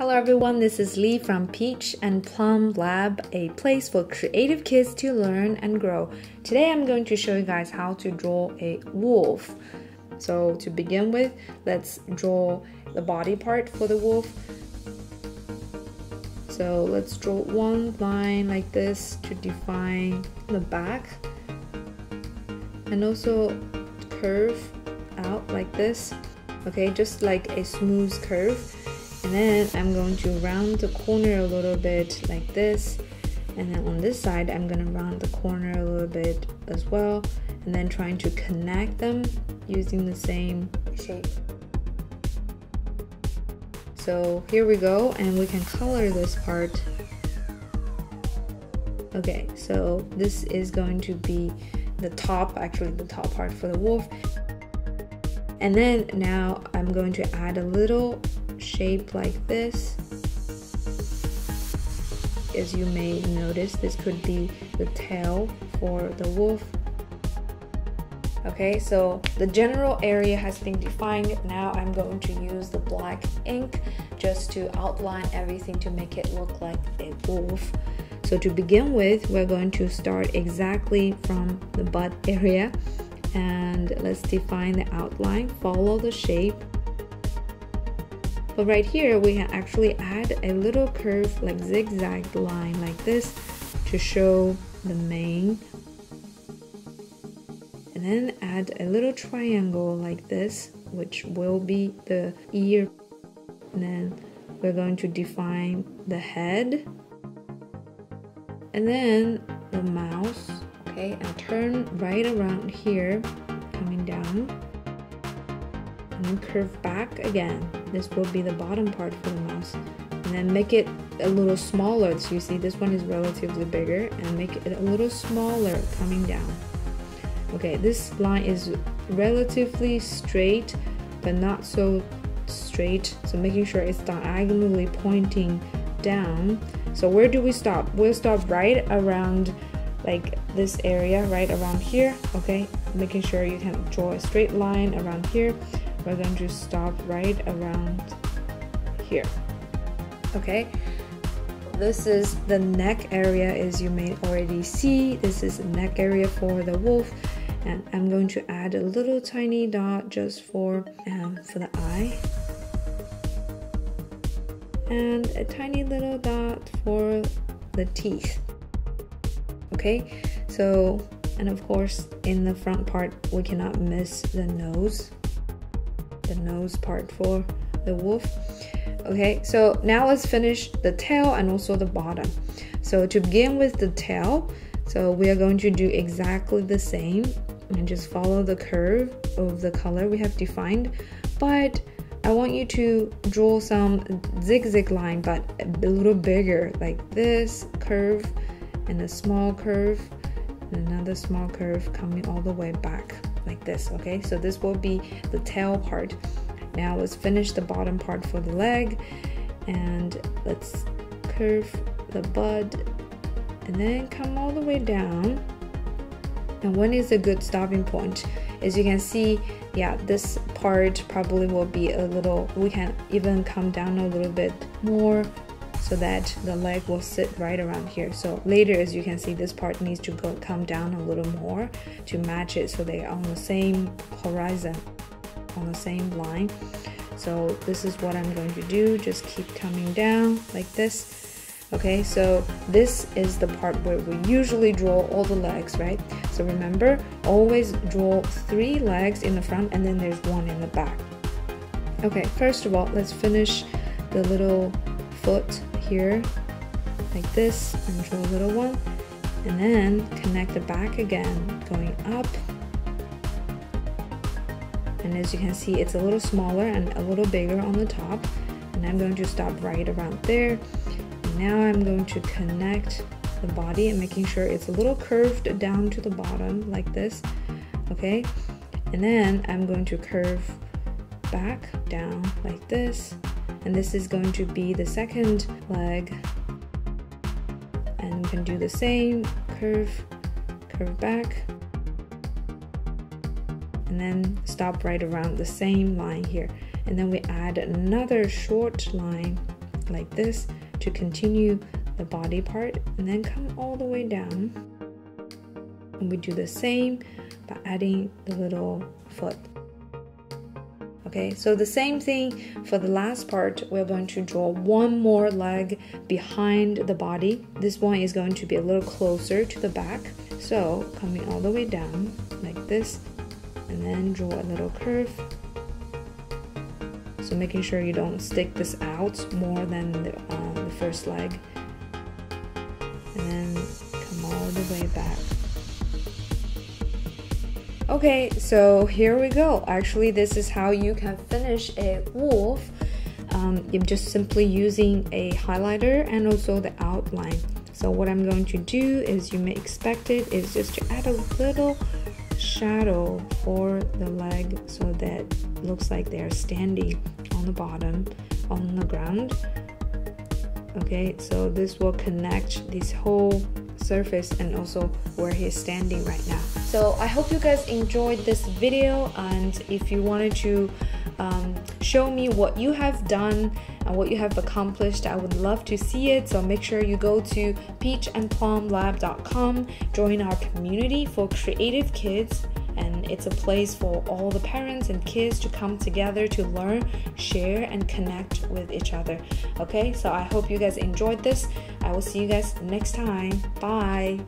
Hello everyone, this is Lee from Peach and Plum Lab, a place for creative kids to learn and grow. Today I'm going to show you guys how to draw a wolf. So to begin with, let's draw the body part for the wolf. So let's draw one line like this to define the back. And also curve out like this. Okay, just like a smooth curve. And then I'm going to round the corner a little bit like this, and then on this side I'm going to round the corner a little bit as well, and then trying to connect them using the same shape. So here we go, and we can color this part. Okay, so this is going to be the top part for the wolf. And then now I'm going to add a little shape like this. As you may notice, this could be the tail for the wolf. Okay, so the general area has been defined. Now I'm going to use the black ink just to outline everything to make it look like a wolf. So to begin with, we're going to start exactly from the butt area, and let's define the outline, follow the shape. But right here we can actually add a little curve, like zigzag line like this, to show the mane, and then add a little triangle like this, which will be the ear. And then we're going to define the head and then the mouth. Okay, and turn right around here, coming down, and then curve back again. This will be the bottom part for the mouse, and then make it a little smaller. So you see this one is relatively bigger, and make it a little smaller coming down. Okay, this line is relatively straight but not so straight, so making sure it's diagonally pointing down. So where do we stop? We'll stop right around like this area, right around here. Okay, making sure you can draw a straight line around here. We're going to stop right around here. Okay, this is the neck area. As you may already see, this is the neck area for the wolf, and I'm going to add a little tiny dot just for the eye, and a tiny little dot for the teeth. Okay, so, and of course in the front part we cannot miss the nose. The nose part for the wolf. Okay, so now let's finish the tail and also the bottom. So to begin with the tail, so we are going to do exactly the same and just follow the curve of the color we have defined, but I want you to draw some zigzag line, but a little bigger, like this curve and a small curve and another small curve coming all the way back like this. Okay, so this will be the tail part. Now let's finish the bottom part for the leg, and let's curve the bud and then come all the way down. And when is a good stopping point? As you can see, yeah, this part probably will be a little, we can even come down a little bit more so that the leg will sit right around here. So later, as you can see, this part needs to come down a little more to match it, so they are on the same horizon, on the same line. So this is what I'm going to do, just keep coming down like this. Okay, so this is the part where we usually draw all the legs, right? So remember, always draw 3 legs in the front, and then there's 1 in the back. Okay, first of all, let's finish the little foot here like this, and draw a little one, and then connect the back again, going up. And as you can see, it's a little smaller and a little bigger on the top, and I'm going to stop right around there. And now I'm going to connect the body, and making sure it's a little curved down to the bottom like this. Okay, and then I'm going to curve back down like this, and this is going to be the second leg. And you can do the same, curve back, and then stop right around the same line here. And then we add another short line like this to continue the body part, and then come all the way down. And we do the same by adding the little foot. Okay, so the same thing for the last part. We're going to draw one more leg behind the body. This one is going to be a little closer to the back. So coming all the way down like this, and then draw a little curve. So making sure you don't stick this out more than the first leg. And then come all the way back. Okay, so here we go. Actually, this is how you can finish a wolf. I'm just simply using a highlighter and also the outline. So what I'm going to do is, you may expect it, is just to add a little shadow for the leg so that it looks like they're standing on the bottom, on the ground. Okay, so this will connect this whole surface and also where he's standing right now. So I hope you guys enjoyed this video, and if you wanted to show me what you have done and what you have accomplished, I would love to see it. So make sure you go to peachandplumlab.com, join our community for creative kids, and it's a place for all the parents and kids to come together to learn, share, and connect with each other. Okay, so I hope you guys enjoyed this. I will see you guys next time. Bye.